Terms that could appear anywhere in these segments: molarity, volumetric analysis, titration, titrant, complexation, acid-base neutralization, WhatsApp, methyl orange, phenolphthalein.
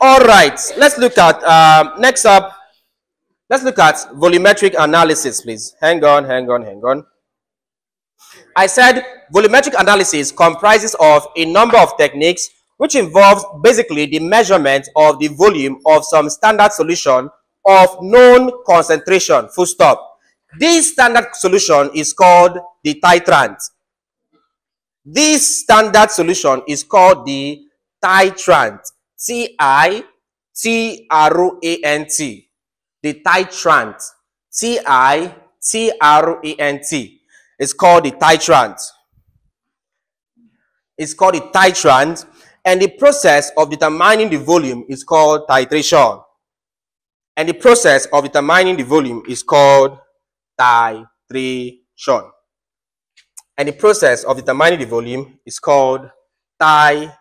All right, let's look at next up. Let's look at volumetric analysis, please. Hang on. I said volumetric analysis comprises of a number of techniques which involves basically the measurement of the volume of some standard solution of known concentration, full stop. This standard solution is called the titrant. This standard solution is called the titrant. T-I-T-R-A-N-T. The titrant. T-I-T-R-A-N-T. It's called the titrant. It's called the titrant. And the process of determining the volume is called titration. And the process of determining the volume is called titration. And the process of determining the volume is called titration.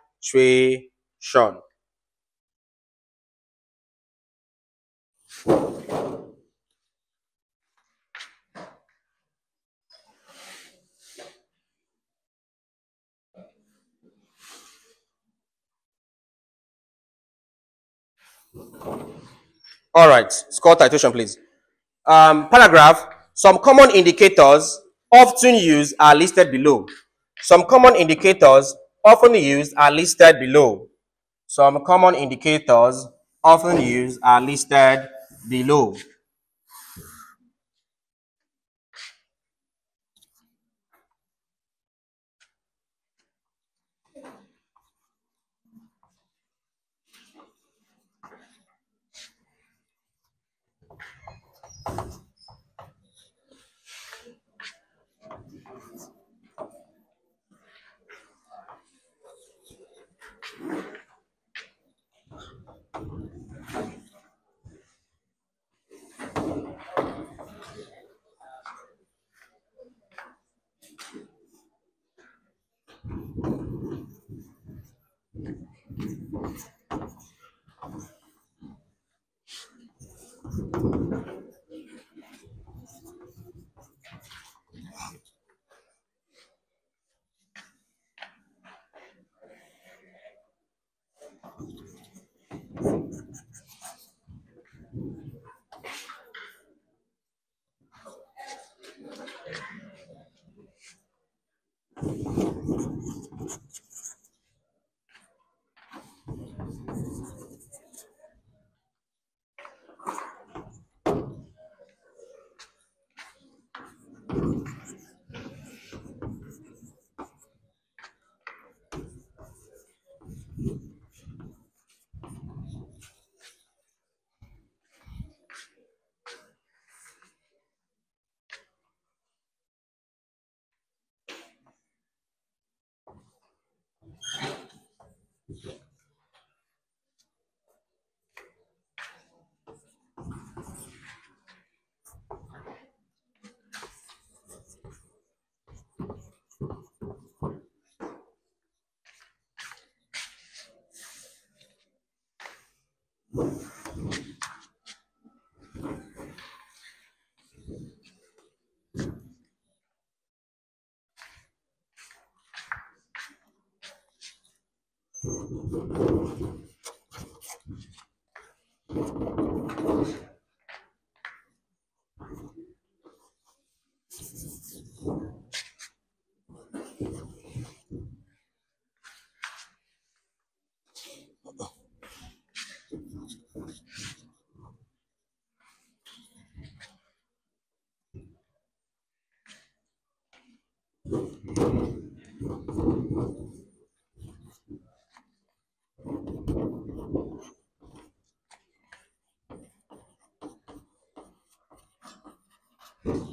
All right, score titration, please. Paragraph. Some common indicators often used are listed below. Some common indicators often used are listed below. Some common indicators often used are listed below.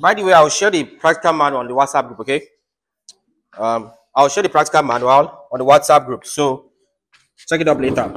By the way, I'll share the practical manual on the WhatsApp group, okay? I'll share the practical manual on the WhatsApp group, so check it up later.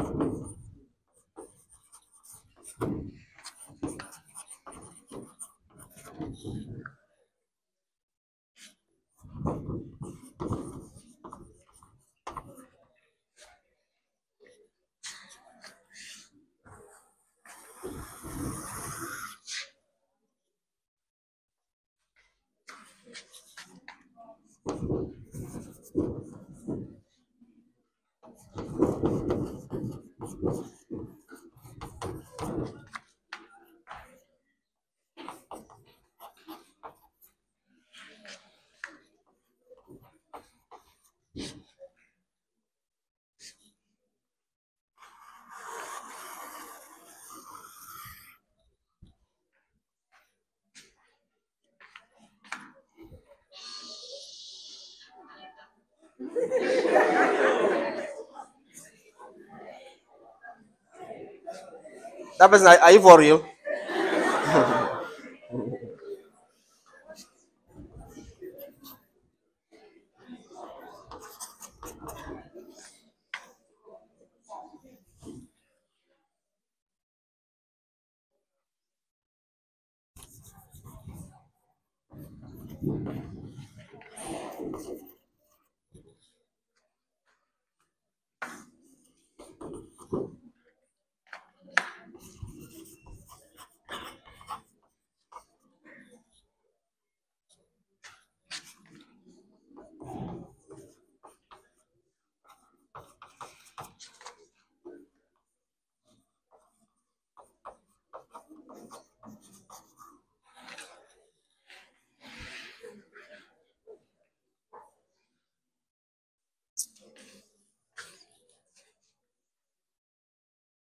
That person, are you for real?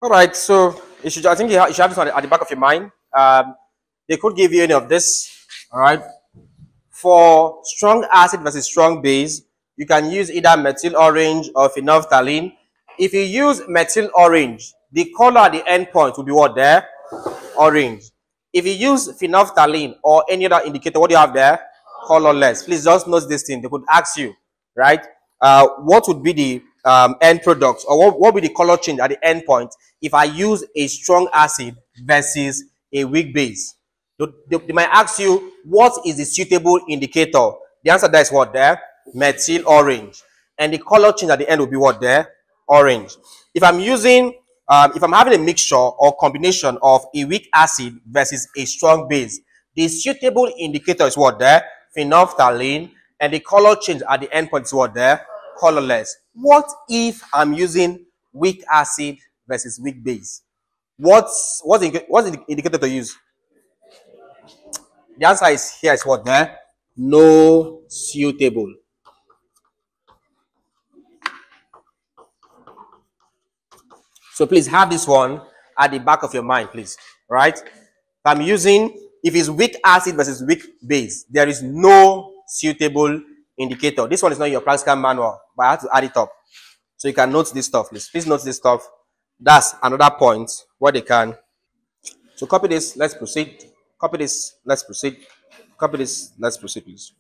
All right, so you should, I think you should have this at the back of your mind. They could give you any of this. All right, for strong acid versus strong base, you can use either methyl orange or phenolphthalein. If you use methyl orange, the color at the end point will be what there? Orange. If you use phenolphthalein or any other indicator, what do you have there? Colorless. Please just note this thing. They could ask you, right? What would be the end products, or what will be the color change at the end point if I use a strong acid versus a weak base? They might ask you, what is the suitable indicator? The answer there is what there? Methyl orange. And the color change at the end will be what there? Orange. If I'm using, if I'm having a mixture or combination of a weak acid versus a strong base, the suitable indicator is what there? Phenolphthalein. And the color change at the end point is what there? Colorless. What if I'm using weak acid versus weak base? What's the indicator to use? The answer is here is what there? No suitable. So please have this one at the back of your mind, please. Right? I'm using, if it's weak acid versus weak base, there is no suitable indicator. This one is not your practical manual, but I have to add it up. So you can note this stuff, please. Please note this stuff. That's another point where they can. So copy this, let's proceed. Copy this, let's proceed. Copy this, let's proceed, please.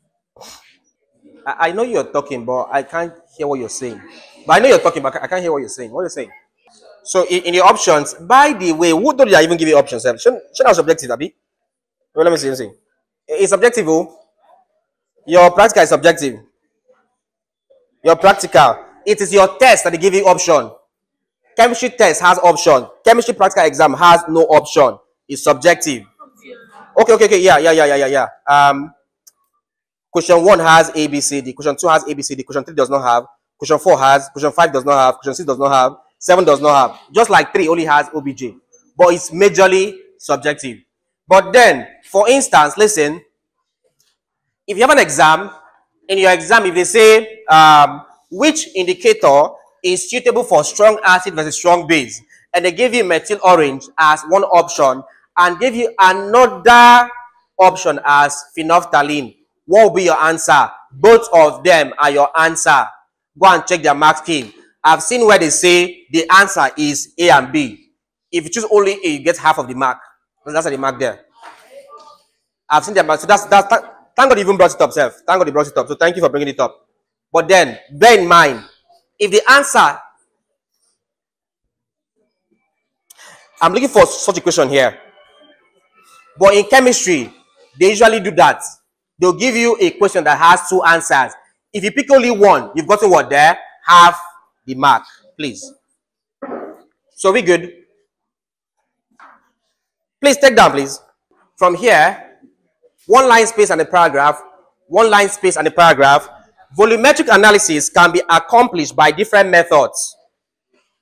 I know you're talking, but I can't hear what you're saying. But I know you're talking, but I can't hear what you're saying. What are you saying? So in your options, by the way, who don't even give you options? Shouldn't I subjective, Abi? Well, let me see, It's subjective, oh. Your practical is subjective. Your practical. It is your test that they give you option. Chemistry test has option. Chemistry practical exam has no option. It's subjective. Okay. Yeah. Question 1 has A, B, C, D. Question 2 has A, B, C, D. Question 3 does not have. Question 4 has. Question 5 does not have. Question 6 does not have. 7 does not have. Just like 3 only has OBJ. But it's majorly subjective. But then, for instance, listen. If you have an exam, in your exam, if they say which indicator is suitable for strong acid versus strong base, and they give you methyl orange as one option, and give you another option as phenolphthalein, what will be your answer? Both of them are your answer. Go and check their mark scheme. I've seen where they say the answer is A and B. If you choose only A, you get half of the mark. That's the mark there. I've seen their mark. So that's thank God you even brought it up, Seth. Thank God you brought it up. So thank you for bringing it up. But then, bear in mind, if the answer... I'm looking for such a question here. But in chemistry, they usually do that. They'll give you a question that has 2 answers. If you pick only 1, you've gotten what there? Half the mark, please. So we good? Please take down, please. From here... 1 line space and a paragraph, 1 line space and a paragraph. Volumetric analysis can be accomplished by different methods.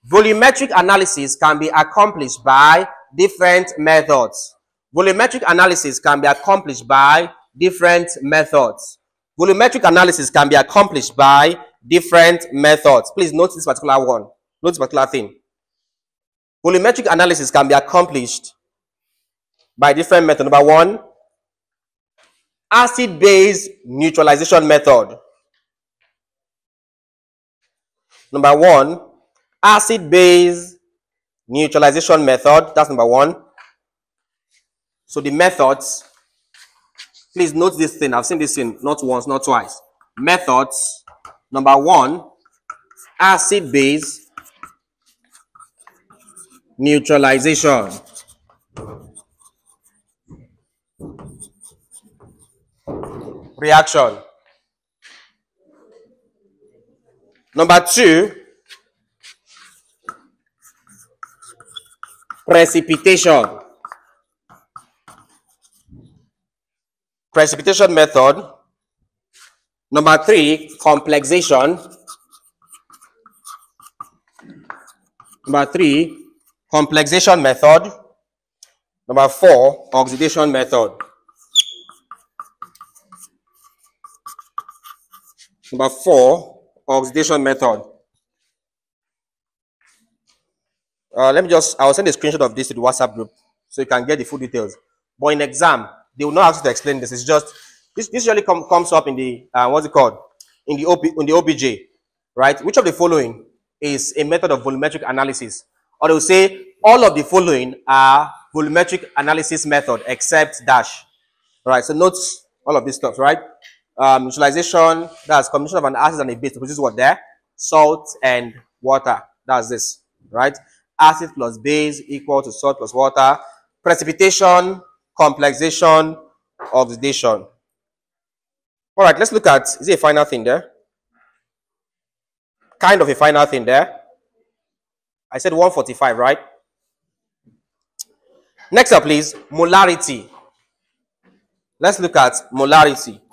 Volumetric analysis can be accomplished by different methods. Volumetric analysis can be accomplished by different methods. Volumetric analysis can be accomplished by different methods. Please note this particular one. Note this particular thing. Volumetric analysis can be accomplished by different methods. Number 1. Acid-base neutralization method. Number one, acid-base neutralization method. That's number one. So the methods, please note this thing. I've seen this thing not once, not twice. Methods, number one, acid-base neutralization. Reaction. Number two, precipitation. Precipitation method. Number three, complexation. Number three, complexation method. Number four, oxidation method. Number four, oxidation method. I'll send a screenshot of this to the WhatsApp group so you can get the full details. But in exam, they will not ask you to explain this. It's just, this usually comes up in the, in the OBJ, right? Which of the following is a method of volumetric analysis? Or they'll say, all of the following are volumetric analysis method, except dash. All right, so note all of this stuff, right? Neutralization, that's combination of an acid and a base to produce what there? Salt and water, that's this, right? Acid plus base equal to salt plus water. Precipitation, complexation, oxidation. All right, let's look at, is it a final thing there? Kind of a final thing there. I said 145, right? Next up, please, molarity. Let's look at molarity.